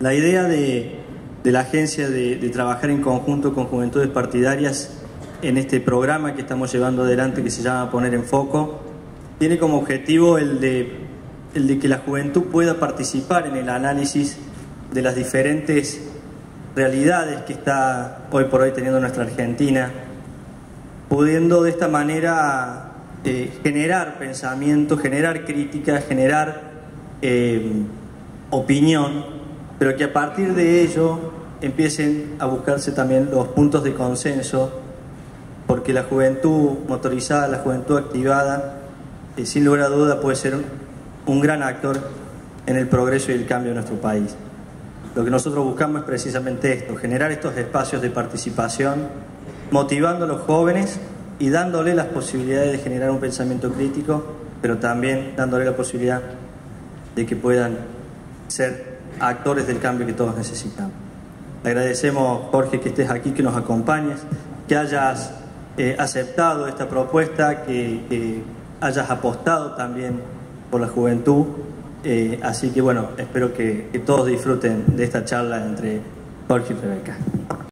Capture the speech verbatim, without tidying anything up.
La idea de, de la agencia de, de trabajar en conjunto con juventudes partidarias en este programa que estamos llevando adelante, que se llama Poner en Foco, tiene como objetivo el de, el de que la juventud pueda participar en el análisis de las diferentes realidades que está hoy por hoy teniendo nuestra Argentina, pudiendo de esta manera Eh, generar pensamiento, generar crítica, generar eh, opinión, pero que a partir de ello empiecen a buscarse también los puntos de consenso, porque la juventud motorizada, la juventud activada, eh, sin lugar a duda puede ser un gran actor en el progreso y el cambio de nuestro país. Lo que nosotros buscamos es precisamente esto, generar estos espacios de participación, motivando a los jóvenes y dándole las posibilidades de generar un pensamiento crítico, pero también dándole la posibilidad de que puedan ser actores del cambio que todos necesitamos. Agradecemos, Jorge, que estés aquí, que nos acompañes, que hayas eh, aceptado esta propuesta, que, que hayas apostado también por la juventud. Eh, así que, bueno, espero que, que todos disfruten de esta charla entre Jorge y Rebeca.